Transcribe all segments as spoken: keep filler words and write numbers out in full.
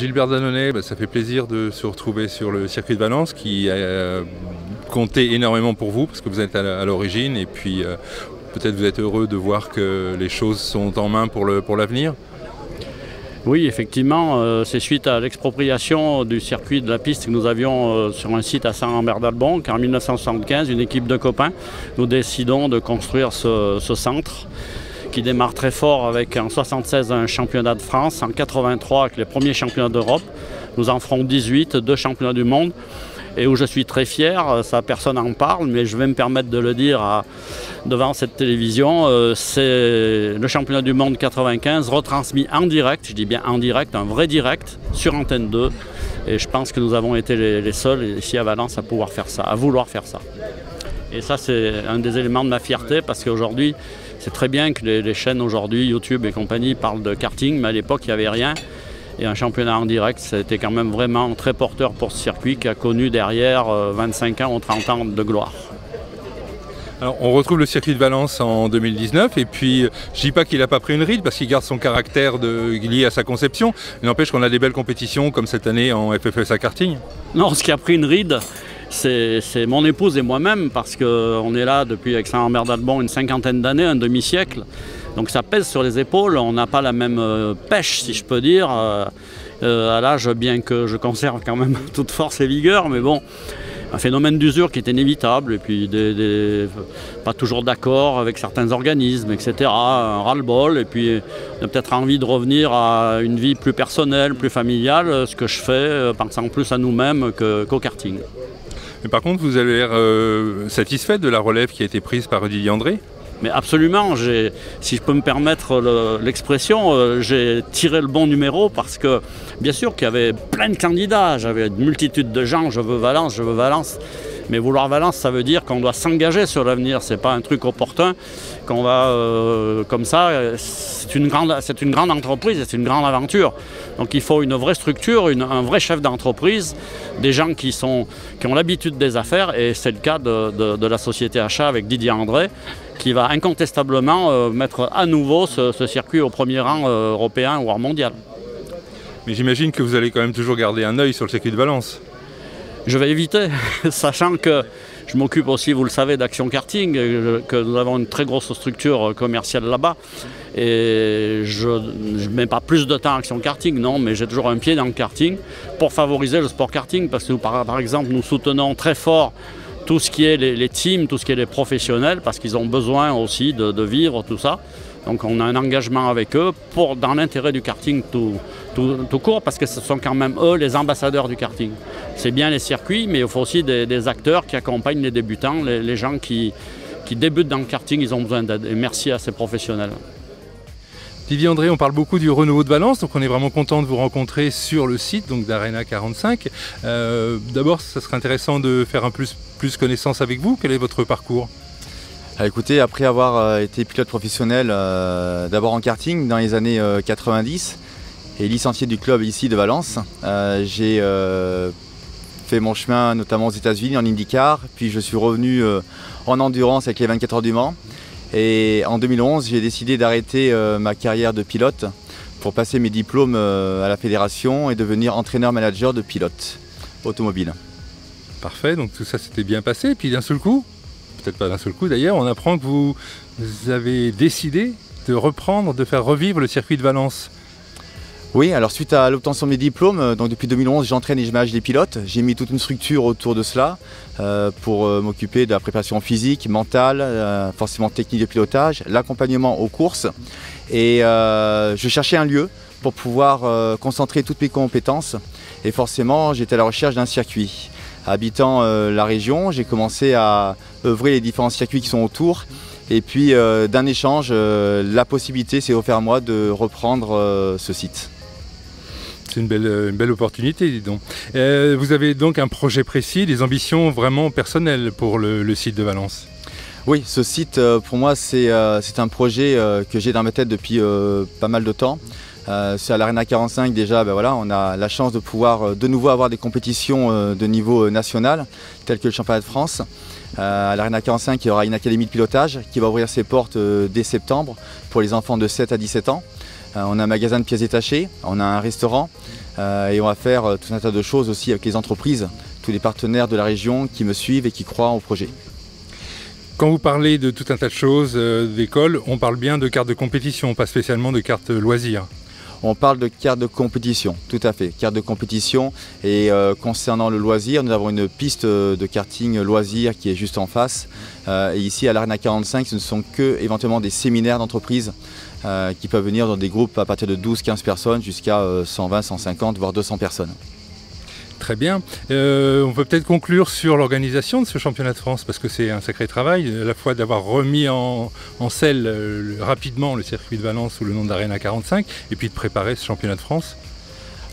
Gilbert Dannonay, bah, ça fait plaisir de se retrouver sur le circuit de Valence qui a compté énormément pour vous parce que vous êtes à l'origine et puis euh, peut-être vous êtes heureux de voir que les choses sont en main pour le, pour l'avenir. Oui, effectivement, euh, c'est suite à l'expropriation du circuit de la piste que nous avions euh, sur un site à Saint-Rambert d'Albon, qu'en mille neuf cent soixante-quinze, une équipe de copains, nous décidons de construire ce, ce centre qui démarre très fort avec en soixante-seize un championnat de France, en quatre-vingt-trois avec les premiers championnats d'Europe, nous en ferons dix-huit, deux championnats du monde, et où je suis très fier, ça personne n'en parle, mais je vais me permettre de le dire à, devant cette télévision, euh, c'est le championnat du monde quatre-vingt-quinze retransmis en direct, je dis bien en direct, un vrai direct, sur Antenne deux, et je pense que nous avons été les, les seuls ici à Valence à pouvoir faire ça, à vouloir faire ça. Et ça c'est un des éléments de ma fierté, parce qu'aujourd'hui, c'est très bien que les, les chaînes aujourd'hui, YouTube et compagnie, parlent de karting, mais à l'époque il n'y avait rien. Et un championnat en direct, c'était quand même vraiment très porteur pour ce circuit qui a connu derrière vingt-cinq ans ou trente ans de gloire. Alors, on retrouve le circuit de Valence en deux mille dix-neuf et puis je dis pas qu'il n'a pas pris une ride parce qu'il garde son caractère de, lié à sa conception. Il n'empêche qu'on a des belles compétitions comme cette année en F F S A karting. Non, ce qui a pris une ride, c'est mon épouse et moi-même parce qu'on est là depuis avec Saint-Ambert d'Albon une cinquantaine d'années, un demi-siècle. Donc ça pèse sur les épaules, on n'a pas la même pêche si je peux dire, euh, euh, à l'âge, bien que je conserve quand même toute force et vigueur, mais bon, un phénomène d'usure qui est inévitable, et puis des, des, pas toujours d'accord avec certains organismes, et cetera, un ras-le-bol, et puis on a peut-être envie de revenir à une vie plus personnelle, plus familiale, ce que je fais, pensant plus à nous-mêmes qu'au karting. Mais par contre, vous avez l'air euh, satisfait de la relève qui a été prise par Didier André ? Mais absolument, si je peux me permettre l'expression, euh, j'ai tiré le bon numéro parce que, bien sûr qu'il y avait plein de candidats, j'avais une multitude de gens, je veux Valence, je veux Valence, mais vouloir Valence, ça veut dire qu'on doit s'engager sur l'avenir, c'est pas un truc opportun, qu'on va euh, comme ça, c'est une grande, c'est une grande entreprise, c'est une grande aventure, donc il faut une vraie structure, une, un vrai chef d'entreprise, des gens qui, sont, qui ont l'habitude des affaires, et c'est le cas de, de, de la société Achat avec Didier André, qui va incontestablement euh, mettre à nouveau ce, ce circuit au premier rang euh, européen, voire mondial. Mais j'imagine que vous allez quand même toujours garder un œil sur le circuit de Valence. Je vais éviter, sachant que je m'occupe aussi, vous le savez, d'Action karting, que nous avons une très grosse structure commerciale là-bas. Et je ne mets pas plus de temps à Action karting, non, mais j'ai toujours un pied dans le karting pour favoriser le sport karting, parce que nous, par, par exemple, nous soutenons très fort tout ce qui est les, les teams, tout ce qui est les professionnels, parce qu'ils ont besoin aussi de, de vivre tout ça. Donc on a un engagement avec eux pour, dans l'intérêt du karting tout, tout, tout court, parce que ce sont quand même eux les ambassadeurs du karting. C'est bien les circuits, mais il faut aussi des, des acteurs qui accompagnent les débutants, les, les gens qui, qui débutent dans le karting, ils ont besoin d'aide. Et merci à ces professionnels. Didier André, on parle beaucoup du renouveau de Valence, donc on est vraiment content de vous rencontrer sur le site d'Arena quarante-cinq. Euh, D'abord, ça serait intéressant de faire un plus, plus connaissance avec vous. Quel est votre parcours ? Ah, écoutez, après avoir été pilote professionnel, euh, d'abord en karting dans les années euh, quatre-vingt-dix et licencié du club ici de Valence, euh, j'ai euh, fait mon chemin notamment aux États-Unis en Indycar, puis je suis revenu euh, en endurance avec les vingt-quatre heures du Mans. Et en deux mille onze, j'ai décidé d'arrêter euh, ma carrière de pilote pour passer mes diplômes euh, à la fédération et devenir entraîneur-manager de pilote automobile. Parfait, donc tout ça s'était bien passé. Et puis d'un seul coup, peut-être pas d'un seul coup d'ailleurs, on apprend que vous avez décidé de reprendre, de faire revivre le circuit de Valence. Oui, alors suite à l'obtention de mes diplômes, donc depuis deux mille onze, j'entraîne et je manage des pilotes. J'ai mis toute une structure autour de cela euh, pour euh, m'occuper de la préparation physique, mentale, euh, forcément technique de pilotage, l'accompagnement aux courses. Et euh, je cherchais un lieu pour pouvoir euh, concentrer toutes mes compétences. Et forcément, j'étais à la recherche d'un circuit. Habitant euh, la région, j'ai commencé à œuvrer les différents circuits qui sont autour. Et puis euh, d'un échange, euh, la possibilité s'est offerte à moi de reprendre euh, ce site. C'est une belle, une belle opportunité, dis donc. Euh, vous avez donc un projet précis, des ambitions vraiment personnelles pour le, le site de Valence. Oui, ce site, euh, pour moi, c'est euh, un projet euh, que j'ai dans ma tête depuis euh, pas mal de temps. Euh, c'est à l'Arena quarante-cinq déjà, ben voilà, on a la chance de pouvoir euh, de nouveau avoir des compétitions euh, de niveau euh, national, telles que le championnat de France. Euh, à l'Arena quarante-cinq, il y aura une académie de pilotage qui va ouvrir ses portes euh, dès septembre pour les enfants de sept à dix-sept ans. Euh, on a un magasin de pièces détachées, on a un restaurant euh, et on va faire euh, tout un tas de choses aussi avec les entreprises, tous les partenaires de la région qui me suivent et qui croient au projet. Quand vous parlez de tout un tas de choses, euh, d'école, on parle bien de cartes de compétition, pas spécialement de cartes loisirs. On parle de cartes de compétition, tout à fait, cartes de compétition. Et euh, concernant le loisir, nous avons une piste de karting loisir qui est juste en face. Euh, et ici à l'Arena quarante-cinq, ce ne sont que éventuellement des séminaires d'entreprise euh, qui peuvent venir dans des groupes à partir de douze quinze personnes jusqu'à euh, cent vingt, cent cinquante, voire deux cents personnes. Très bien. Euh, on peut peut-être conclure sur l'organisation de ce championnat de France, parce que c'est un sacré travail, à la fois d'avoir remis en, en selle euh, rapidement le circuit de Valence sous le nom d'Arena quarante-cinq, et puis de préparer ce championnat de France.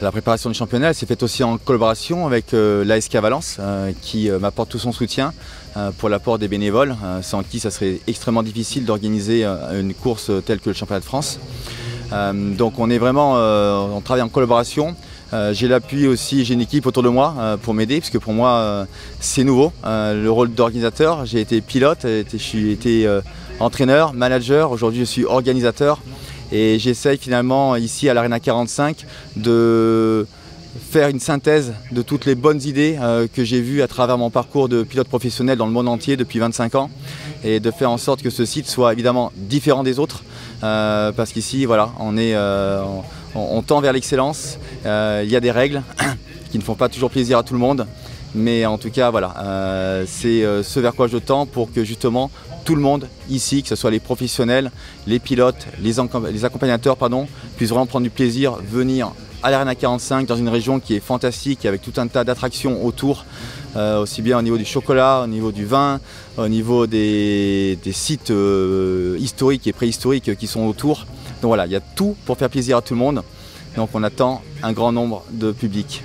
La préparation du championnat s'est faite aussi en collaboration avec euh, l'A S K Valence, euh, qui euh, m'apporte tout son soutien euh, pour l'apport des bénévoles, euh, sans qui ça serait extrêmement difficile d'organiser euh, une course euh, telle que le championnat de France. Euh, donc on est vraiment, euh, on travaille en collaboration. Euh, j'ai l'appui aussi, j'ai une équipe autour de moi euh, pour m'aider, parce que pour moi euh, c'est nouveau, euh, le rôle d'organisateur. J'ai été pilote, je suis été euh, entraîneur, manager, aujourd'hui je suis organisateur et j'essaye finalement ici à l'Arena quarante-cinq de faire une synthèse de toutes les bonnes idées euh, que j'ai vues à travers mon parcours de pilote professionnel dans le monde entier depuis vingt-cinq ans, et de faire en sorte que ce site soit évidemment différent des autres, euh, parce qu'ici voilà, on est... Euh, on, On tend vers l'excellence, euh, il y a des règles qui ne font pas toujours plaisir à tout le monde, mais en tout cas voilà, euh, c'est ce vers quoi je tends pour que justement tout le monde ici, que ce soit les professionnels, les pilotes, les, les accompagnateurs pardon, puissent vraiment prendre du plaisir, venir à l'Arena quarante-cinq dans une région qui est fantastique avec tout un tas d'attractions autour, euh, aussi bien au niveau du chocolat, au niveau du vin, au niveau des, des sites euh, historiques et préhistoriques qui sont autour. Donc voilà, il y a tout pour faire plaisir à tout le monde. Donc on attend un grand nombre de publics.